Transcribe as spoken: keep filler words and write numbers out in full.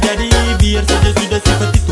jadi biar saja sudah sifat itu.